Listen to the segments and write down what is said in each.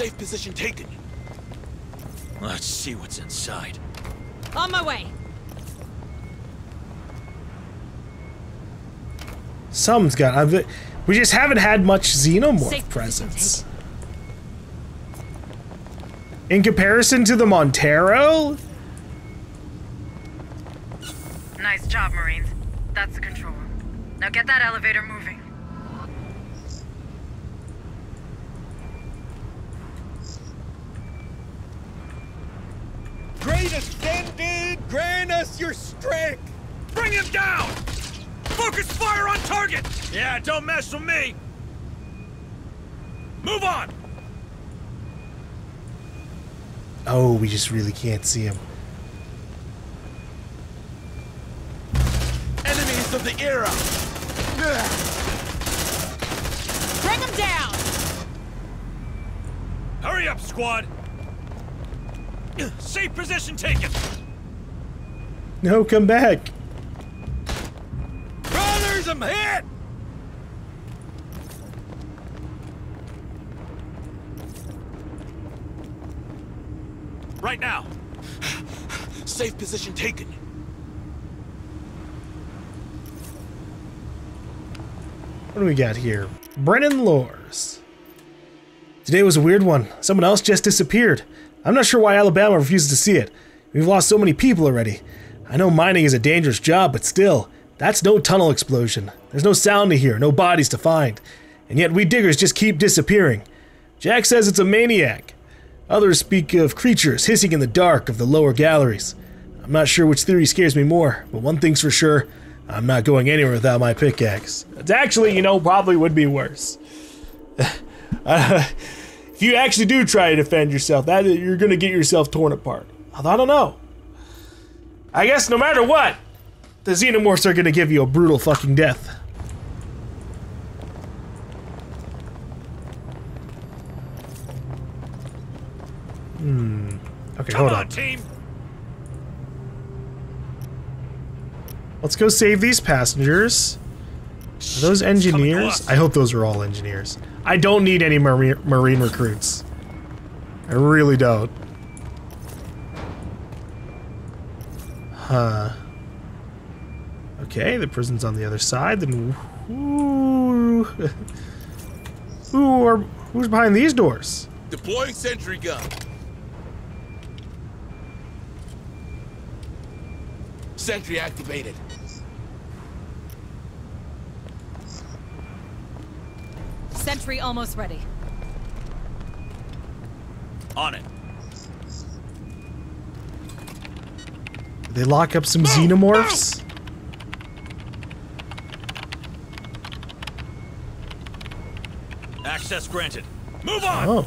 Safe position taken. Let's see what's inside. On my way. Something's got. We just haven't had much Xenomorph presence. In comparison to the Montero? Nice job, Marines. That's the control room. Now get that elevator moving. Great ascended! Grant us your strength! Bring him down! Focus fire on target! Yeah, don't mess with me! Move on! Oh, we just really can't see him. Enemies of the era! Bring him down! Hurry up, squad! Safe position taken! No, come back! Brothers, I'm hit! Right now. Safe position taken. What do we got here? Brennan Lors. Today was a weird one. Someone else just disappeared. I'm not sure why Alabama refuses to see it. We've lost so many people already. I know mining is a dangerous job, but still. That's no tunnel explosion. There's no sound to hear, no bodies to find. And yet we diggers just keep disappearing. Jack says it's a maniac. Others speak of creatures hissing in the dark of the lower galleries. I'm not sure which theory scares me more, but one thing's for sure, I'm not going anywhere without my pickaxe. It's actually, you know, probably would be worse. If you actually do try to defend yourself, that you're gonna get yourself torn apart. Although, I don't know. I guess no matter what, the Xenomorphs are gonna give you a brutal fucking death. Okay, hold on. Team. Let's go save these passengers. Are those engineers? I hope those are all engineers. I don't need any marine recruits. I really don't. Huh. Okay, the prison's on the other side. Then who's behind these doors? Deploying sentry gun. Sentry activated. Sentry almost ready. On it. Did they lock up some Xenomorphs? Access granted. Move on. Oh.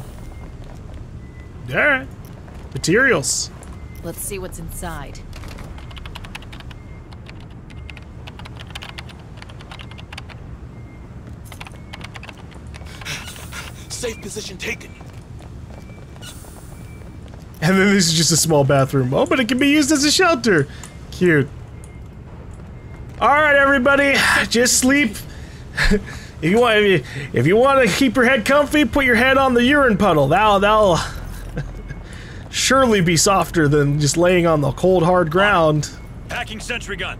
All right. Materials. Let's see what's inside. Safe position taken. And then this is just a small bathroom. Oh, but it can be used as a shelter. Cute. All right, everybody, just sleep. If you want to keep your head comfy, put your head on the urine puddle. That'll surely be softer than just laying on the cold, hard ground. Packing sentry gun.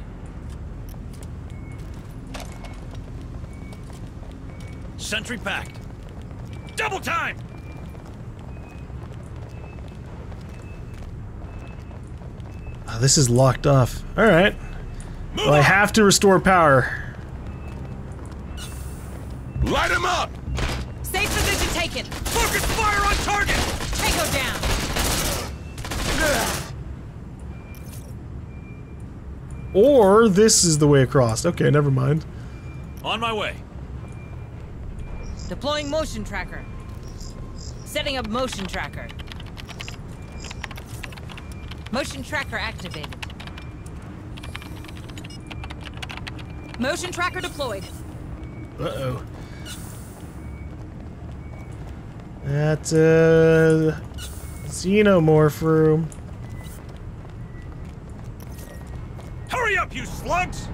Sentry packed. Double time! Oh, this is locked off. Alright. Well, I have to restore power. Light him up! Safe position taken! Focus fire on target! Tango down! Or this is the way across. Okay, never mind. On my way. Deploying motion tracker. Setting up motion tracker. Motion tracker activated. Motion tracker deployed. Uh-oh. That's a Xenomorph room. Hurry up, you slugs!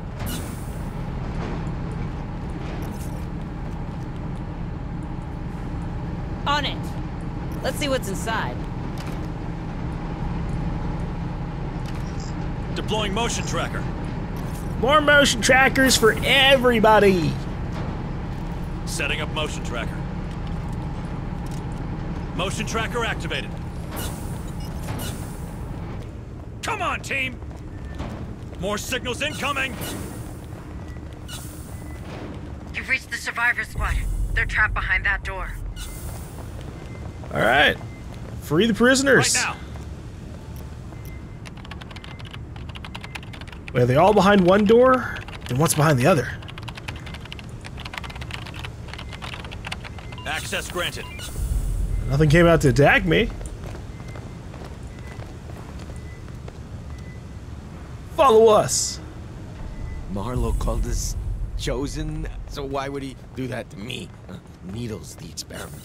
On it. Let's see what's inside. Deploying motion tracker. More motion trackers for everybody. Setting up motion tracker. Motion tracker activated. Come on, team! More signals incoming! You've reached the survivor squad. They're trapped behind that door. Alright. Free the prisoners. Right now. Wait, are they all behind one door? Then what's behind the other? Access granted. Nothing came out to attack me. Follow us. Marlowe called us chosen, so why would he do that to me? Needles the experiment.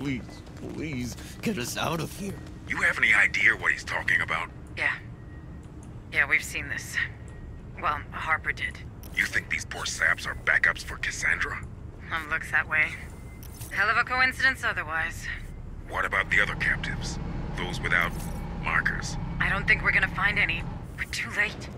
Please, please, please get us out of here. You have any idea what he's talking about? Yeah. Yeah, we've seen this. Well, Harper did. You think these poor saps are backups for Cassandra? Looks that way. Hell of a coincidence otherwise. What about the other captives? Those without markers? I don't think we're gonna find any. We're too late.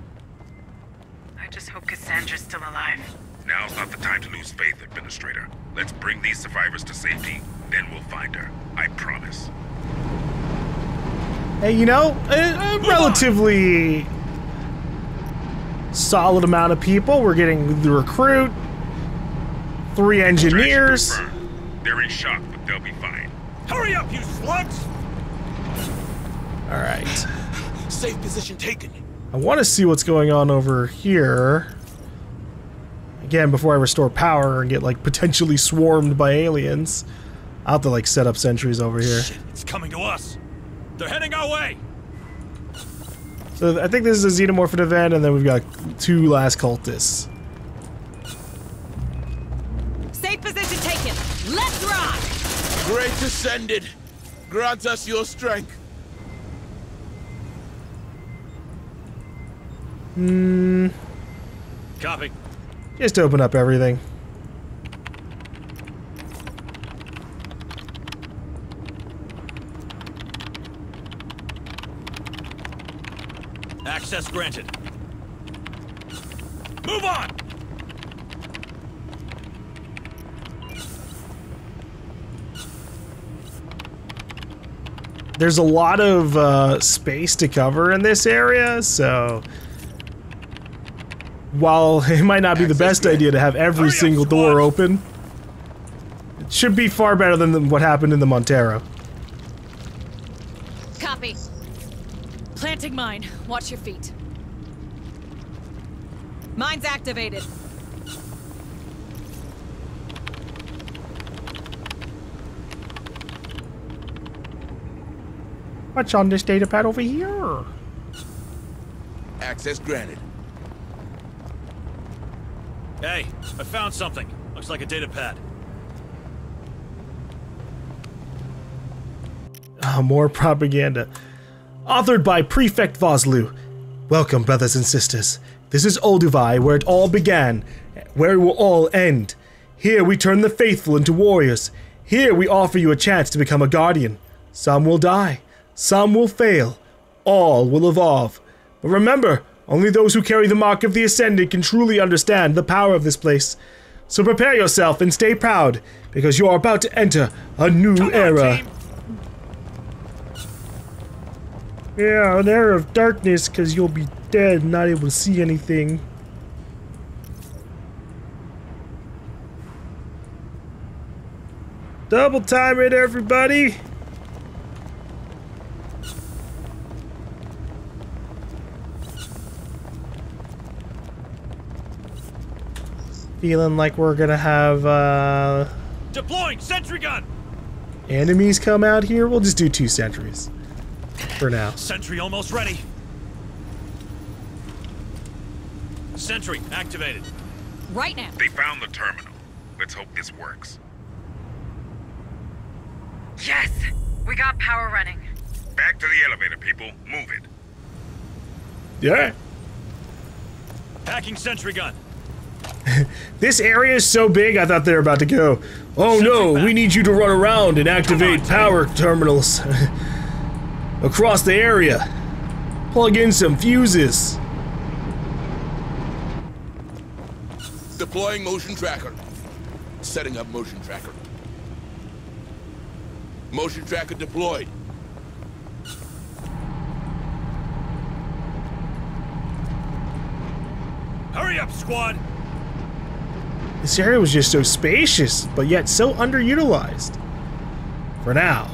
I just hope Cassandra's still alive. Now's not the time to lose faith, Administrator. Let's bring these survivors to safety, then we'll find her. I promise. Hey, you know, a relatively solid amount of people. We're getting the recruit, 3 engineers. They're in shock, but they'll be fine. Hurry up, you slugs! All right. Safe position taken. I want to see what's going on over here. Again, before I restore power and get, like, potentially swarmed by aliens. I'll have to, like, set up sentries over here. Shit, it's coming to us. They're heading our way. So I think this is a xenomorph event, and then we've got 2 last cultists. Safe position taken. Let's rock! Great Ascended! Grant us your strength! Hmm... Copy. Just open up everything. Access granted. Move on! There's a lot of space to cover in this area, so while it might not be the best idea to have every single door open, it should be far better than what happened in the Montero. Copy. Planting mine. Watch your feet. Mine's activated. What's on this data pad over here? Access granted. Hey, I found something. Looks like a data pad. More propaganda. Authored by Prefect Vosloo. Welcome, brothers and sisters. This is Olduvai, where it all began, where it will all end. Here we turn the faithful into warriors. Here we offer you a chance to become a guardian. Some will die. Some will fail. All will evolve. But remember, only those who carry the mark of the Ascended can truly understand the power of this place. So prepare yourself and stay proud, because you are about to enter a new era. Yeah, an era of darkness, because you'll be dead and not able to see anything. Double time it, everybody! Feeling like we're gonna have deploying sentry gun. Enemies come out here. We'll just do 2 sentries for now. Sentry almost ready. Sentry activated. Right now. They found the terminal. Let's hope this works. Yes, we got power running. Back to the elevator, people. Move it. Yeah. Packing sentry gun. This area is so big, I thought they were about to go. Oh no, we need you to run around and activate power terminals across the area. Plug in some fuses. Deploying motion tracker. Setting up motion tracker. Motion tracker deployed. Hurry up, squad! This area was just so spacious, but yet so underutilized. For now.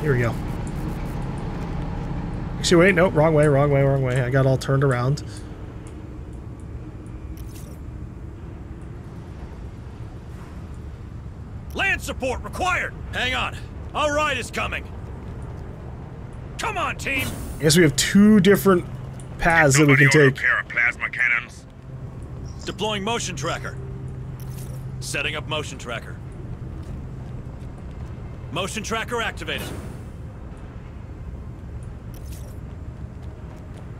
Here we go. Actually, wait, nope, wrong way, wrong way, wrong way. I got all turned around. Land support required! Hang on. All right is coming. Come on, team. I guess we have two different paths that we can take. Plasma cannons. Deploying motion tracker. Setting up motion tracker. Motion tracker activated.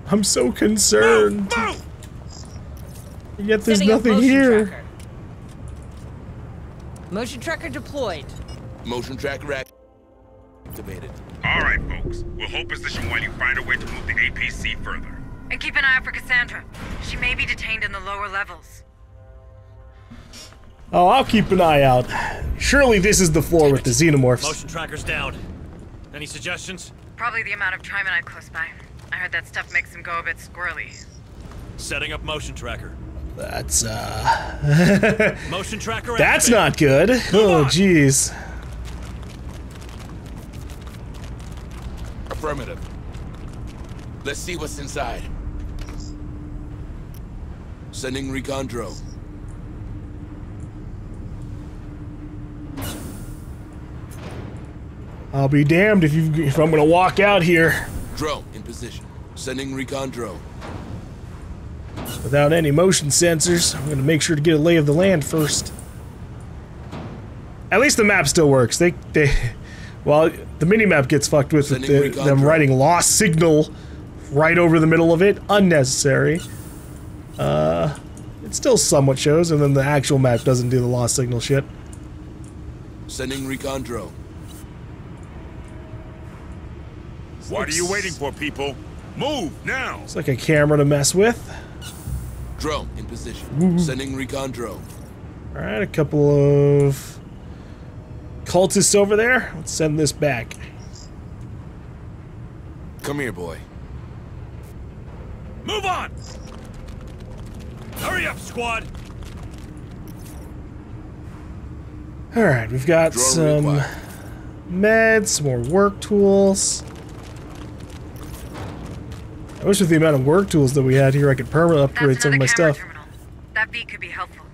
I'm so concerned. Move, move. Yet there's nothing here. Tracker. Motion tracker deployed. Motion tracker activated. Alright, folks. We'll hold position while you find a way to move the APC further. And keep an eye out for Cassandra. She may be detained in the lower levels. Oh, I'll keep an eye out. Surely this is the floor with the xenomorphs. Motion tracker's down. Any suggestions? Probably the amount of Trimonite close by. I heard that stuff makes them go a bit squirrely. Setting up motion tracker. That's, motion tracker activated. That's not good. Oh, jeez. Affirmative. Let's see what's inside. Sending recon drone. I'll be damned if I'm gonna walk out here. Drone in position. Sending recon drone. Without any motion sensors, I'm gonna make sure to get a lay of the land first. At least the map still works. Well, the minimap gets fucked with them writing lost signal right over the middle of it. Unnecessary. It still somewhat shows, and then the actual map doesn't do the lost signal shit. Sending recon drone. What are you waiting for, people? Move now! It's like a camera to mess with. Drone in position. Ooh. Sending recon drone. Alright, a couple of cultists over there. Let's send this back. Come here, boy. Move on! Hurry up, squad! Alright, we've got some meds, some more work tools. I wish with the amount of work tools that we had here I could permanently upgrade some of my stuff. Terminal. That beat could be helpful.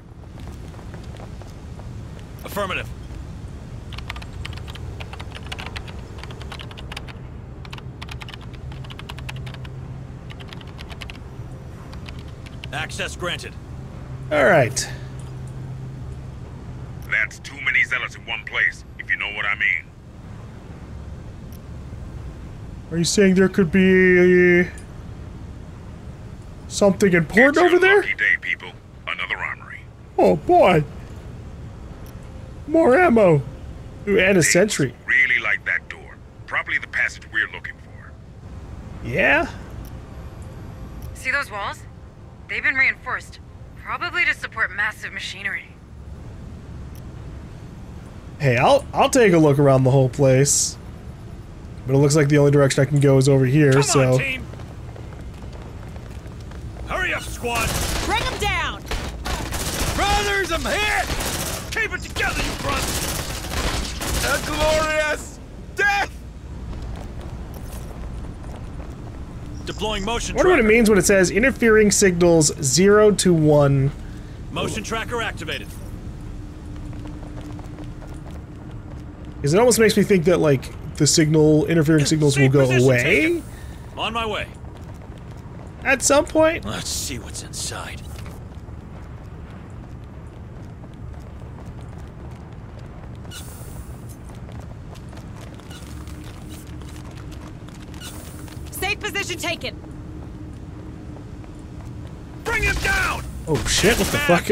Affirmative. Access granted. All right. That's too many zealots in one place, if you know what I mean. Are you saying there could be something important over there? Lucky day, people. Another armory. Oh boy. More ammo. Ooh, and a sentry. Really like that door. Probably the passage we're looking for. Yeah. See those walls? They've been reinforced, probably to support massive machinery. Hey, I'll take a look around the whole place. But it looks like the only direction I can go is over here, so... Come on, team! Hurry up, squad! Bring them down! Brothers, I'm hit! Keep it together, you brothers! A glorious death! Deploying motion tracker. I wonder what it means when it says interfering signals 0 to 1. Motion tracker activated. Because it almost makes me think that like the interfering signals will go away. Taken. On my way. At some point. Let's see what's inside. Safe position taken. Bring him down! Oh shit, what the fuck?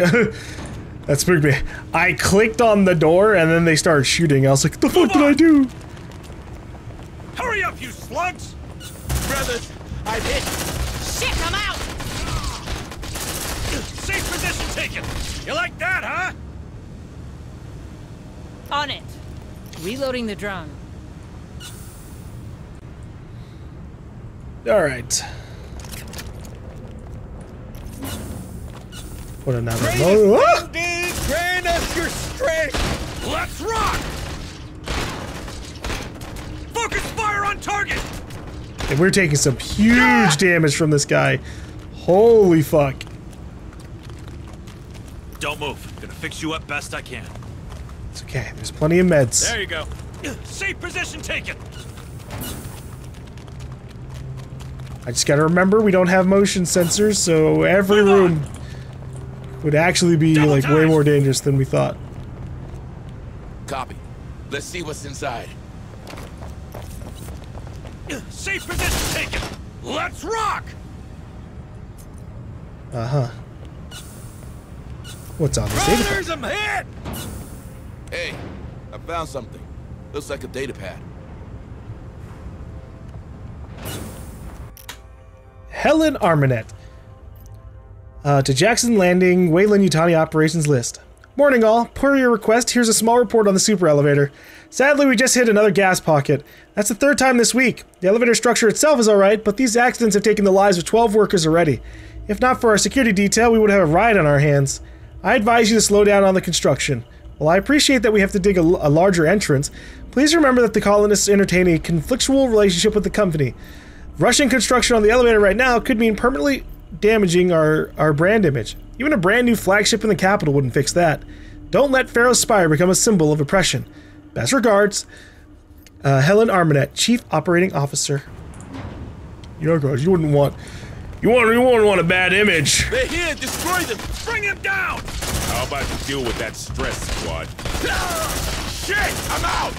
That spooked me. I clicked on the door and then they started shooting. I was like, the fuck did I do? Hurry up, you slugs! Brothers, I've hit. Shit, I'm out! Safe position taken! You like that, huh? On it. Reloading the drone. Alright. What another grant us your strength! Let's rock! Focus fire on target! And we're taking some huge damage from this guy. Holy fuck. Don't move. Gonna fix you up best I can. It's okay. There's plenty of meds. There you go. Safe position taken. I just gotta remember we don't have motion sensors, so every room would actually be like way more dangerous than we thought. Copy. Let's see what's inside. Safe position taken. Let's rock. What's on this data pad? I'm hit. Hey, I found something. Looks like a data pad. Helen Arminet. To Jackson Landing, Weyland-Yutani operations list. Morning all, per your request, here's a small report on the super elevator. Sadly, we just hit another gas pocket. That's the third time this week. The elevator structure itself is alright, but these accidents have taken the lives of 12 workers already. If not for our security detail, we would have a riot on our hands. I advise you to slow down on the construction. While I appreciate that we have to dig a larger entrance, please remember that the colonists entertain a conflictual relationship with the company. Rushing construction on the elevator right now could mean permanently damaging our brand image. Even a brand new flagship in the capital wouldn't fix that. Don't let Pharaoh Spire become a symbol of oppression. Best regards, Helen Arminet, Chief Operating Officer. Your guys, you wouldn't want, you wouldn't want a bad image. They're here, destroy them, bring him down. How about you deal with that stress, squad? Shit, I'm out.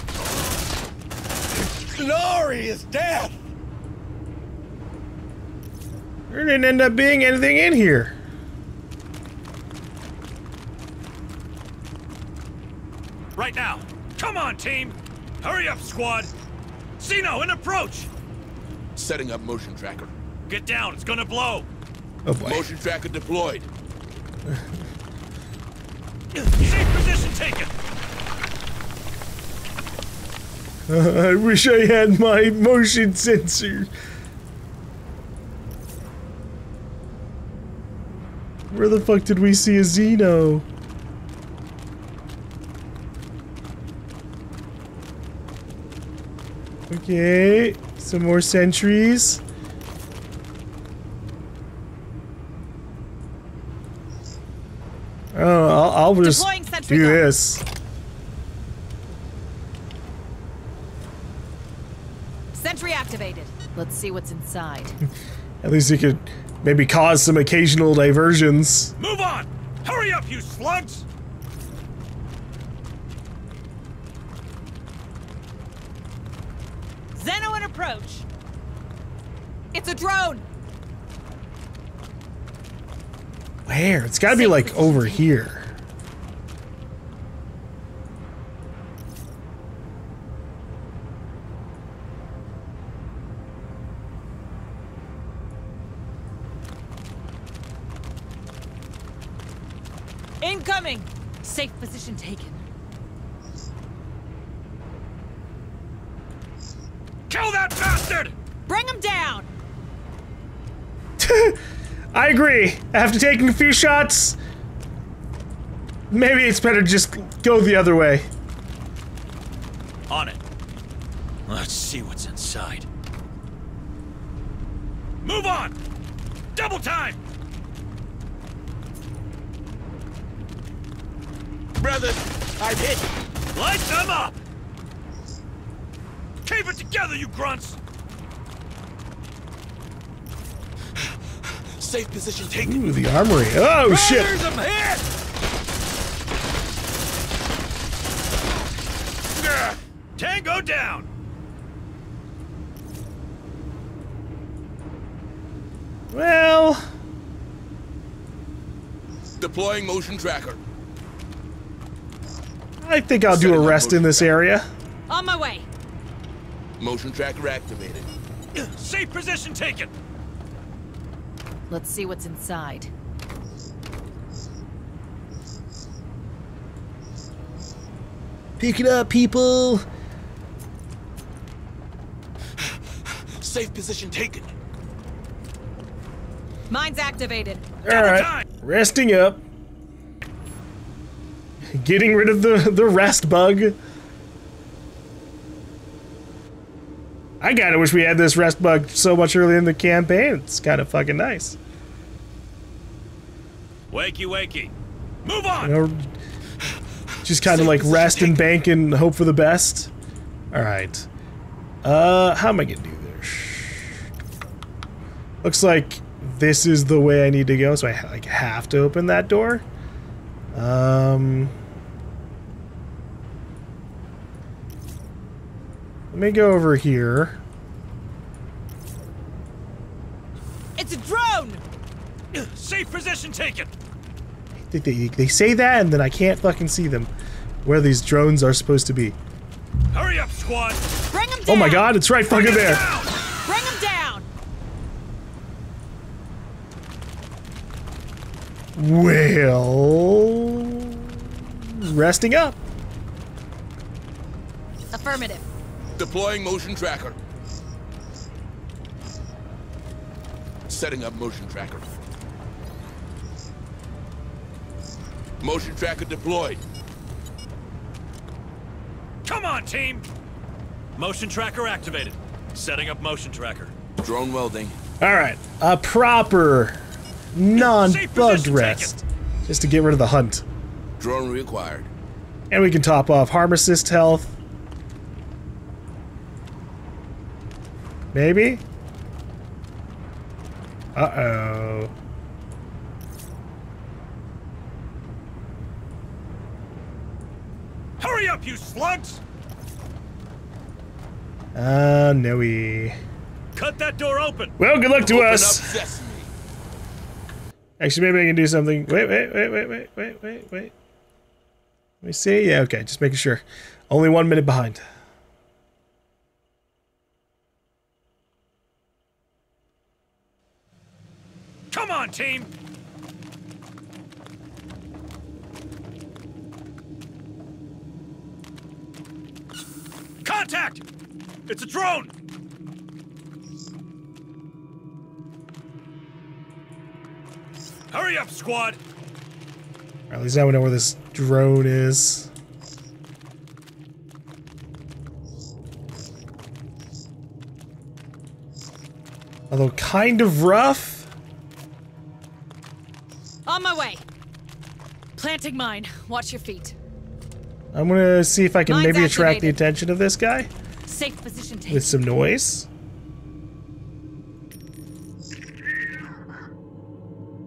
Glorious death. There didn't end up being anything in here. Right now. Come on, team. Hurry up, squad. Xeno, an approach. Setting up motion tracker. Get down. It's gonna blow. Oh boy. Motion tracker deployed. Safe position taken. I wish I had my motion sensor. Where the fuck did we see a Xeno? Okay, some more sentries. Oh, I'll just do this. Sentry activated. Let's see what's inside. At least you could maybe cause some occasional diversions. Move on! Hurry up, you slugs! Xeno in approach. It's a drone. Where? It's gotta be like over here. Incoming! Safe position taken. Kill that bastard! Bring him down! I agree. After taking a few shots, maybe it's better to just go the other way. On it. Let's see what's inside. Move on! Double time! Brothers, I've hit. Light them up! Keep it together, you grunts! Safe position taken. Ooh, the armory. Oh, brothers, shit! I'm hit. Tango down! Deploying motion tracker. I think I'll do a rest in this area. On my way. Motion tracker activated. Safe position taken. Let's see what's inside. Pick it up, people. Safe position taken. Mine's activated. All right. Resting up. Getting rid of the rest bug. I kinda wish we had this rest bug so much earlier in the campaign. It's kinda fucking nice. Wakey wakey. Move on! You know, just kinda like rest and bank and hope for the best. Alright. How am I gonna do this? Looks like this is the way I need to go, so I like have to open that door. Let me go over here. It's a drone. Safe position taken. I think they say that, and then I can't fucking see them. Where these drones are supposed to be. Hurry up, squad! Bring them down. Oh my God! It's right fucking there. Bring them down. Well, resting up. Affirmative. Deploying motion tracker. Setting up motion tracker. Motion tracker deployed. Come on, team! Motion tracker activated. Setting up motion tracker. Drone welding. Alright, a proper non-bug rest. Just to get rid of the hunt. Drone required. And we can top off harm assist health. Maybe? Uh-oh. Hurry up, you slugs! No-y. Cut that door open! Well, good luck to us! Actually, maybe I can do something. Wait. Let me see. Yeah, okay, just making sure. Only 1 minute behind. Come on, team! Contact! It's a drone! Hurry up, squad! Or at least now we know where this drone is. Although kind of rough. On my way. Planting mine. Watch your feet. I'm gonna see if I can maybe attract the attention of this guy. Safe position taken. With some noise.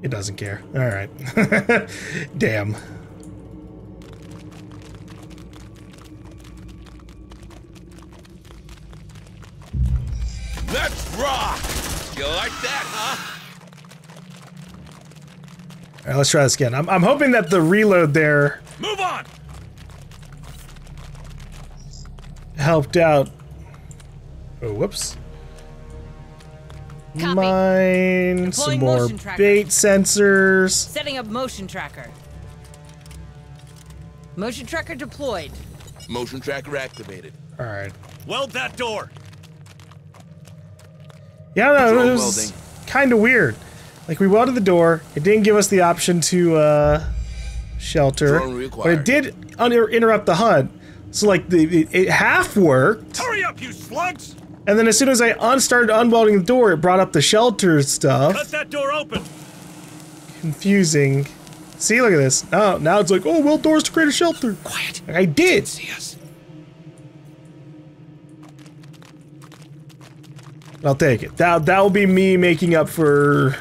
It doesn't care. Alright. Damn. Let's rock! You like that, huh? All right, let's try this again. I'm hoping that the reload there move on helped out. Oh, whoops. Copy. Mine. Some more bait sensors. Setting up motion tracker. Motion tracker deployed. Motion tracker activated. All right. Weld that door. Yeah, no, it was kind of weird. Like, we welded the door, it didn't give us the option to, shelter, but it did interrupt the hunt, so, like, it half worked. Hurry up, you slugs! And then as soon as I started unwelding the door, it brought up the shelter stuff. Cut that door open! Confusing. See, look at this. Oh, now it's like, oh, weld doors to create a shelter. Quiet. Like, I did! See us. I'll take it. That'll be me making up for...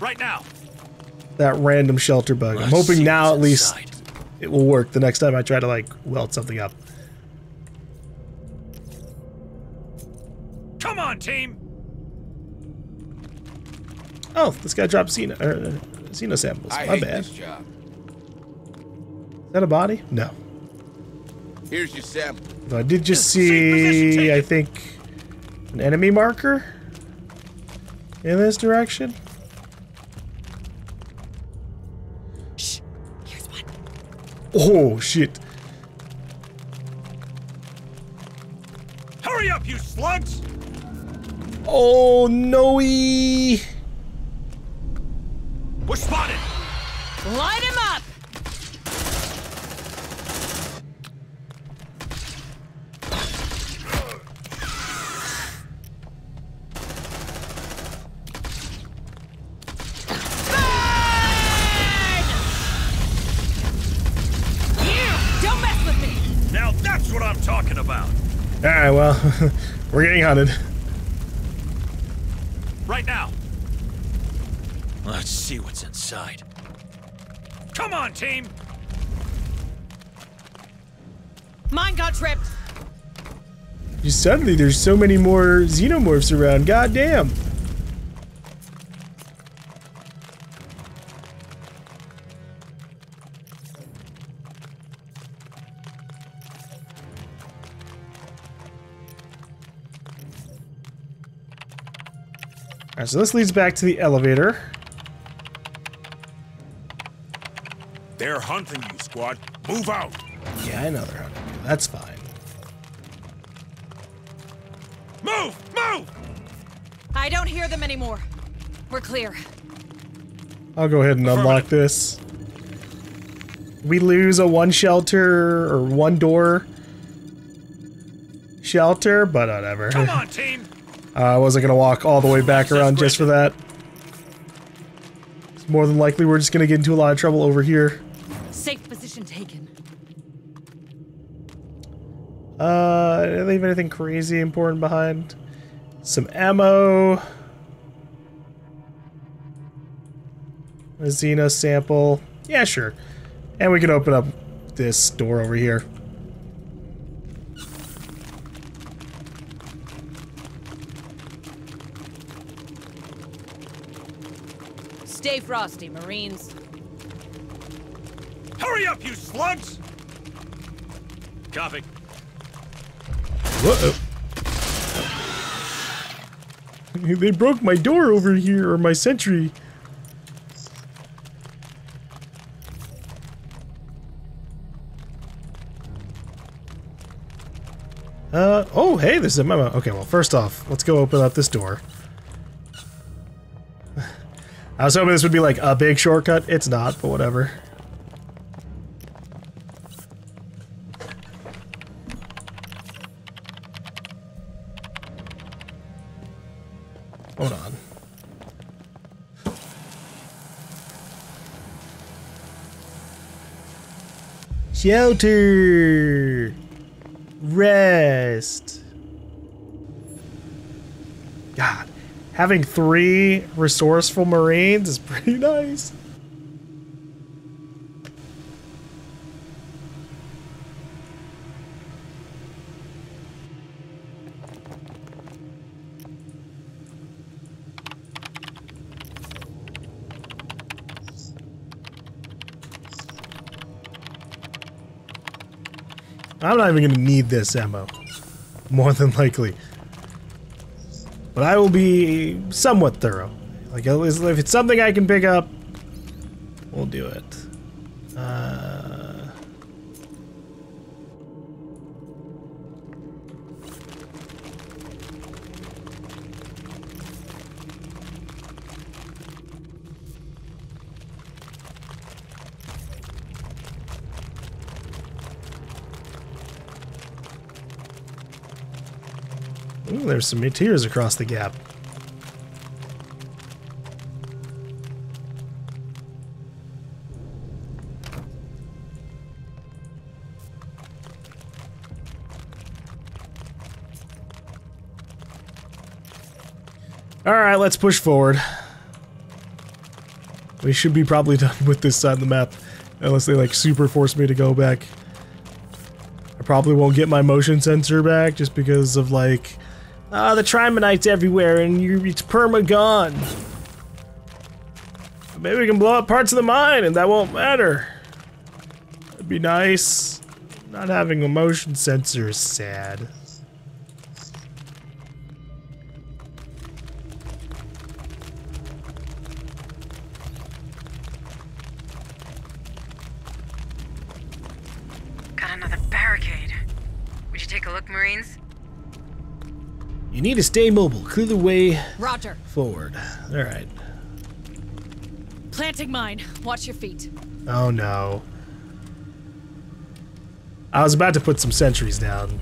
Right now. That random shelter bug. I'm hoping now at least it will work the next time I try to like weld something up. Come on, team. Oh, this guy dropped Xeno. Xeno samples. My bad. This job. Is that a body? No. Here's your sample. Though I did just see, I think, an enemy marker in this direction. Shh. Here's one. Oh shit. Hurry up, you slugs! Oh no! We're spotted. Light him up. Burn! You don't mess with me. Now that's what I'm talking about. All right, well, we're getting hunted. Right now. Let's see what's inside. Come on, team. Mine got tripped. You suddenly there's so many more xenomorphs around. Goddamn. Alright, so this leads back to the elevator. They're hunting you, squad. Move out! Yeah, I know they're hunting you. That's fine. Move! Move! I don't hear them anymore. We're clear. I'll go ahead and unlock this. We lose a one shelter or one door shelter, but whatever. Come on, team! I wasn't gonna walk all the way back around just for that. It's more than likely we're just gonna get into a lot of trouble over here. Safe position taken. Did I leave anything crazy important behind? Some ammo. A Xeno sample. Yeah, sure. And we can open up this door over here. Stay frosty, Marines. Hurry up, you slugs! Copy. Whoa. They broke my door over here, or my sentry. Oh, hey, there's a memo. Okay, well, first off, let's go open up this door. I was hoping this would be like a big shortcut. It's not, but whatever. Hold on. Shelter! Rest! God. Having 3 resourceful Marines is pretty nice. I'm not even going to need this ammo, more than likely. But I will be somewhat thorough. Like, if it's something I can pick up, we'll do it. Ooh, there's some meteors across the gap. Alright, let's push forward. We should be probably done with this side of the map. Unless they like super force me to go back. I probably won't get my motion sensor back just because of like... the Trimonite's everywhere, and it's perma gone. Maybe we can blow up parts of the mine and that won't matter. That'd be nice. Not having a motion sensor is sad. Got another barricade. Would you take a look, Marines? You need to stay mobile. Clear the way. Roger. Forward. All right. Planting mine. Watch your feet. Oh no. I was about to put some sentries down.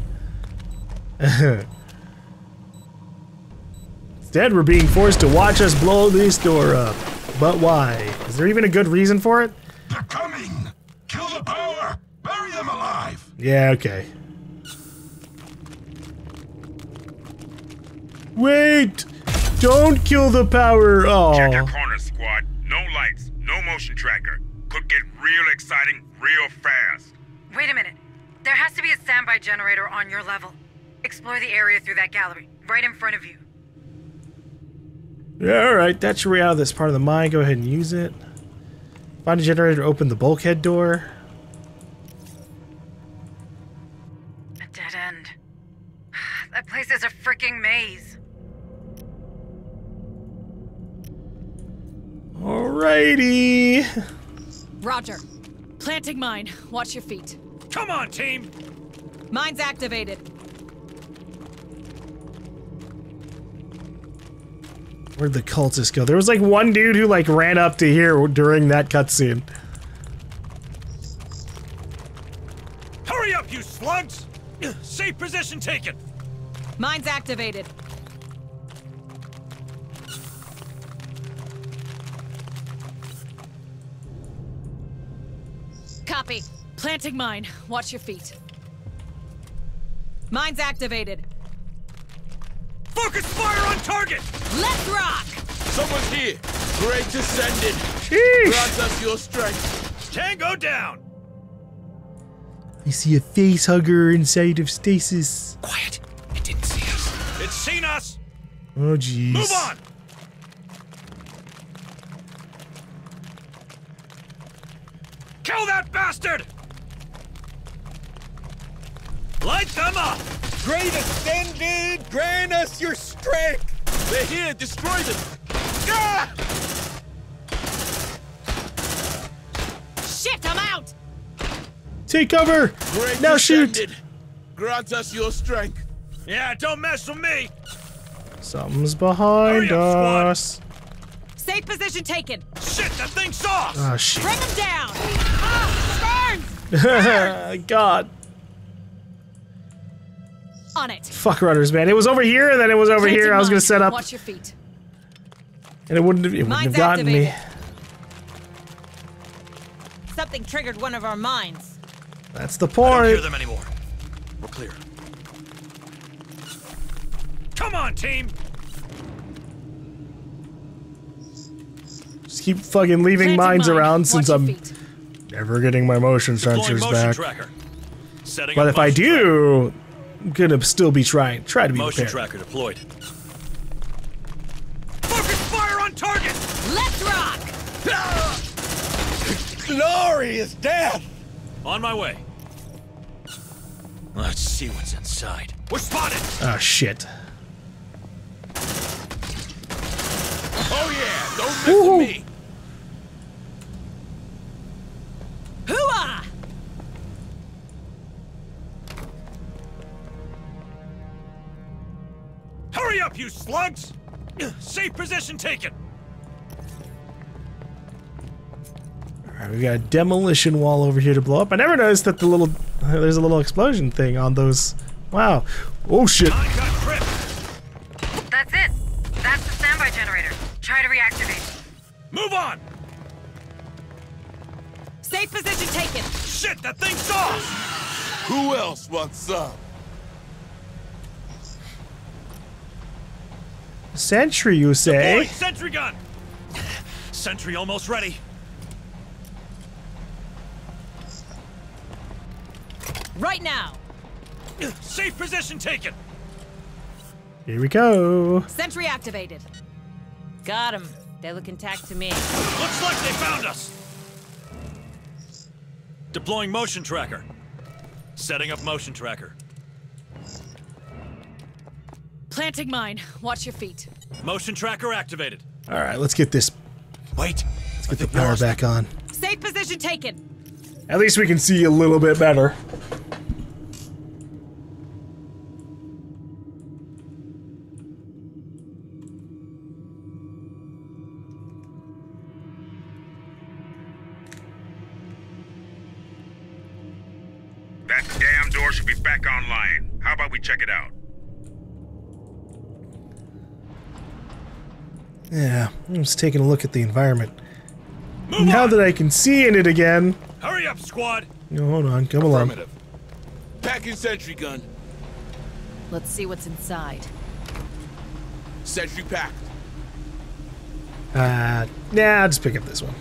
Instead, we're being forced to watch us blow this door up. But why? Is there even a good reason for it? They're coming! Kill the power! Bury them alive! Yeah, okay. Wait! Don't kill the power! Oh. Check your corners, squad. No lights, no motion tracker. Could get real exciting real fast. Wait a minute. There has to be a standby generator on your level. Explore the area through that gallery, right in front of you. Yeah, alright, that should be out of this part of the mine. Go ahead and use it. Find a generator, open the bulkhead door. A dead end. That place is a freaking maze. Alrighty. Roger. Planting mine. Watch your feet. Come on, team! Mine's activated. Where'd the cultists go? There was like one dude who like ran up to here during that cutscene. Hurry up, you slugs! Safe position taken! Mine's activated. Copy. Planting mine. Watch your feet. Mine's activated. Focus fire on target! Let's rock! Someone's here. Great descendant. Grant us your strength. Tango down! I see a face hugger inside of stasis. Quiet. It didn't see us. It's seen us! Oh, jeez. Move on! Kill that bastard! Light them up! Great ascended, grant us your strength! They're here, destroy them! Ah! Shit, I'm out! Take cover! Great now ascended, shoot! Grant us your strength. Yeah, don't mess with me! Something's behind us. Safe position taken. Shit, that thing saw us! Oh, shit. Bring him down! Burn! God. On it. Fuck rudders, man. It was over here, and then it was over here. I was gonna set up. Watch your feet. And it wouldn't have gotten me. Something triggered one of our mines. That's the point. I don't hear them anymore. We're clear. Come on, team. Just keep fucking leaving mines around since I'm never getting my motion sensors back. But if I do, I'm gonna still be trying. Try to be prepared. Motion tracker deployed. Focus fire on target! Let's rock! Ah! Glorious death! On my way. Let's see what's inside. We're spotted! Oh shit. Oh yeah, don't mess with me. Hoo-ah! Hurry up, you slugs! Safe position taken. All right, we got a demolition wall over here to blow up. I never noticed that the little there's a little explosion thing on those. Wow. Oh shit. That's it. That's the standby generator. Try to reactivate. Move on! Safe position taken! Shit, that thing saw us! Who else wants some? Sentry, you say? Deployed sentry gun! Sentry almost ready. Right now! Safe position taken! Here we go! Sentry activated. Got him. They look intact to me. Looks like they found us! Deploying motion tracker. Setting up motion tracker. Planting mine. Watch your feet. Motion tracker activated. All right, let's get this. Wait. Let's get the power back on. Safe position taken. At least we can see a little bit better. That damn door should be back online. How about we check it out? Yeah, I'm just taking a look at the environment. Move now on. That I can see in it again. Hurry up, squad! No, hold on, come along. Packing sentry gun. Let's see what's inside. Sentry packed. Nah, I'll just pick up this one.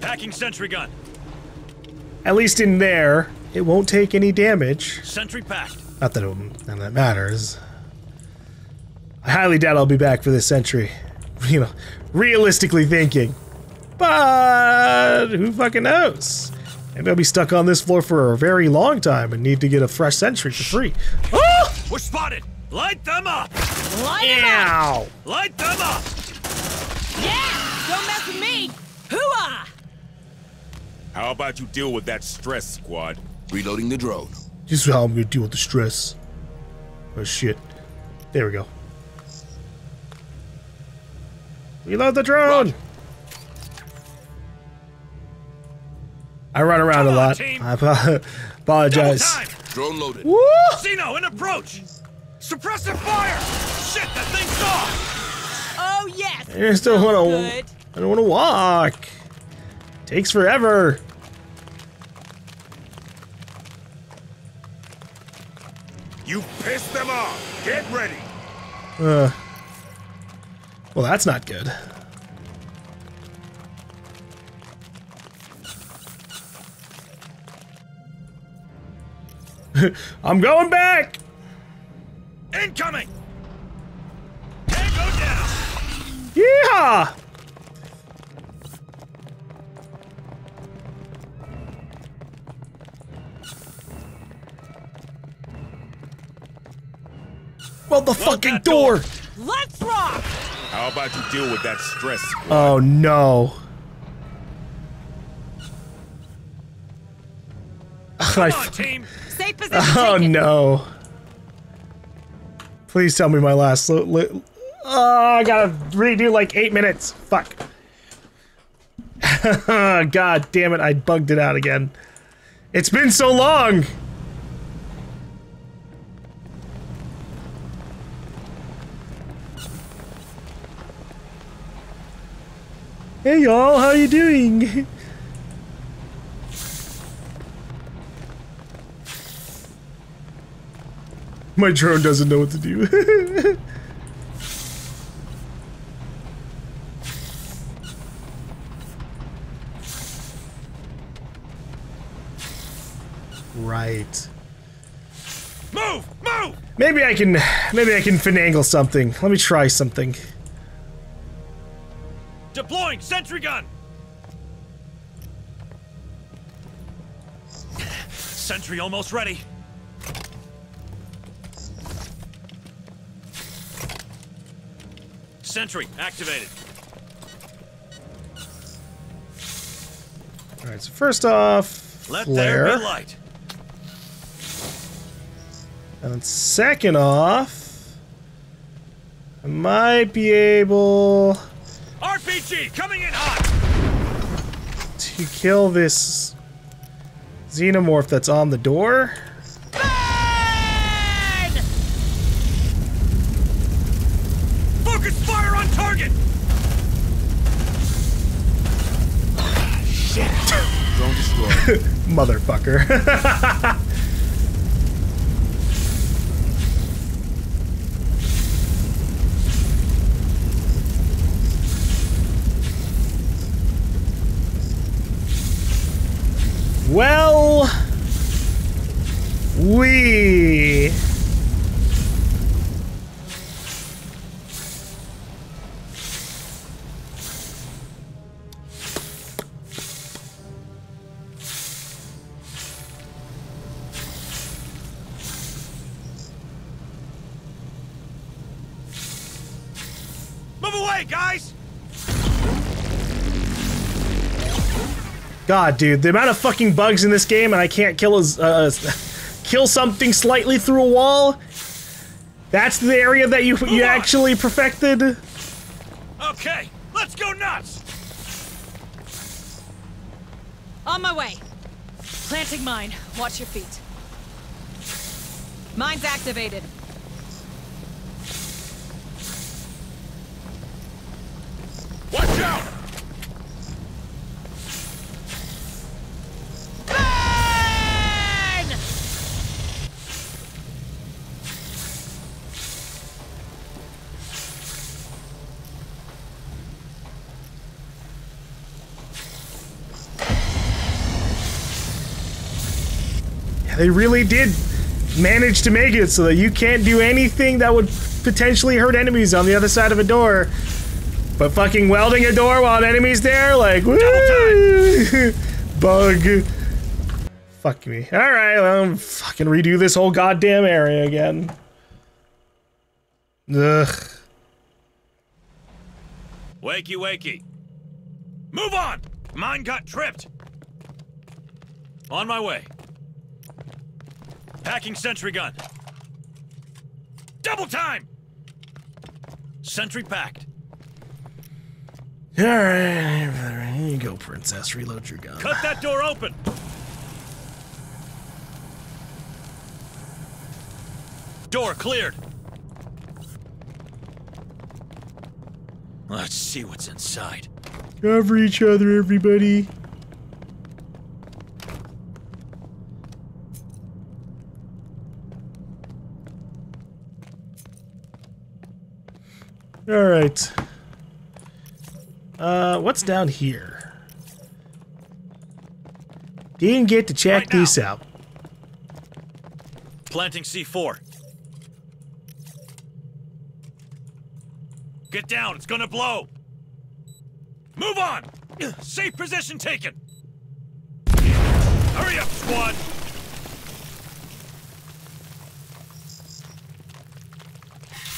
Packing sentry gun. At least in there, it won't take any damage. Sentry packed. Not that that matters. I highly doubt I'll be back for this sentry. You know, realistically thinking. But who fucking knows? Maybe I'll be stuck on this floor for a very long time and need to get a fresh sentry for free. Oh! We're spotted! Light them up! Light them up! Light them up! Yeah! Don't mess with me! Hoo-ah! How about you deal with that stress, squad? Reloading the drone. This is how I'm gonna deal with the stress. Oh shit. There we go. Reload the drone! Roger. I run around a lot. I apologize. Drone loaded. Woo! Xeno, an approach! Suppressive fire! Shit, that thing's off! Oh, yes! I still wanna... I don't wanna walk. Takes forever. You pissed them off. Get ready. Well, that's not good. I'm going back! Incoming! Can't go down! Yeehaw! Well, the fucking door! Let's rock! How about you deal with that stress? Oh, no. Come on, team! Oh no! Please tell me my last. Oh, I gotta redo like 8 minutes. Fuck! God damn it! I bugged it out again. It's been so long. Hey y'all, how you doing? My drone doesn't know what to do. Right. Move! Move! Maybe I can finagle something. Let me try something. Deploying sentry gun! Sentry almost ready. Sentry activated. All right. So first off, let there be light. And second off, I might be able. RPG coming in hot. To kill this xenomorph that's on the door. Target! Ah, shit! Drone destroyed. Motherfucker. Well... We... away, guys! God, dude, the amount of fucking bugs in this game, and I can't kill kill something slightly through a wall. That's the area that you actually perfected. Okay, let's go nuts. On my way. Planting mine. Watch your feet. Mine's activated. Watch out! Burn! Yeah, they really did manage to make it so that you can't do anything that would potentially hurt enemies on the other side of a door. But fucking welding a door while an enemy's there, like, woo! Bug. Fuck me. Alright, well, fucking redo this whole goddamn area again. Ugh. Wakey, wakey. Move on! Mine got tripped. On my way. Packing sentry gun. Double time! Sentry packed. Alright, here you go, Princess. Reload your gun. Cut that door open! Door cleared. Let's see what's inside. Cover each other, everybody. Alright. What's down here? Didn't get to check these out. Planting C4. Get down, it's gonna blow. Move on! Safe position taken! Hurry up, squad!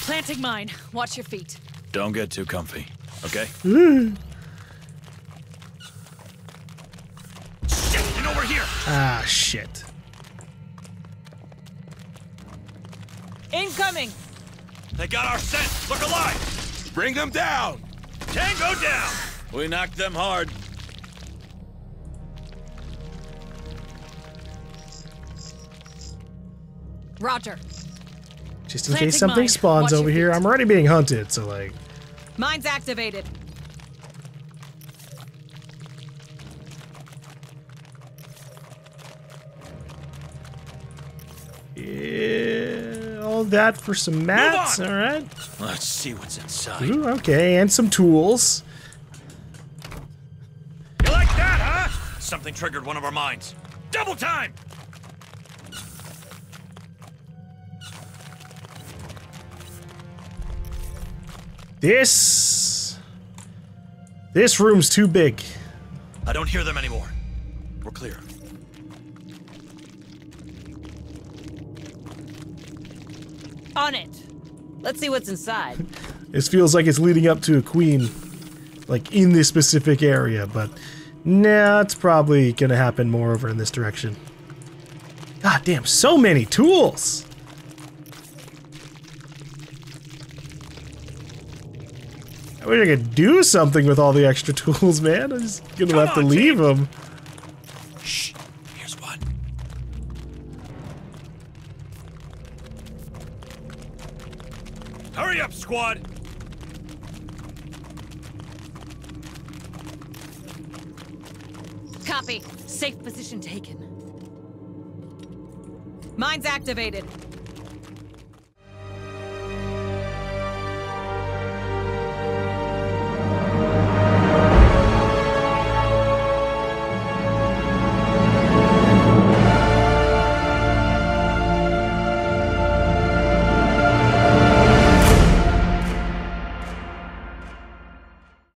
Planting mine. Watch your feet. Don't get too comfy. Okay. Shit, and over here. Ah, shit. Incoming. They got our scent. Look alive. Bring them down. Tango down. We knocked them hard. Roger. Just in case something spawns over here, I'm already being hunted, so like. Mine's activated. Yeah, all that for some mats, alright. Let's see what's inside. Ooh, okay, and some tools. You like that, huh? Something triggered one of our mines. Double time! This room's too big. I don't hear them anymore. We're clear. On it. Let's see what's inside. This feels like it's leading up to a queen, like in this specific area, but nah, it's probably gonna happen more over in this direction. God damn, so many tools! I wish I could do something with all the extra tools, man. I'm just gonna have to leave them. Shh. Here's one. Hurry up, squad. Copy. Safe position taken. Mine's activated.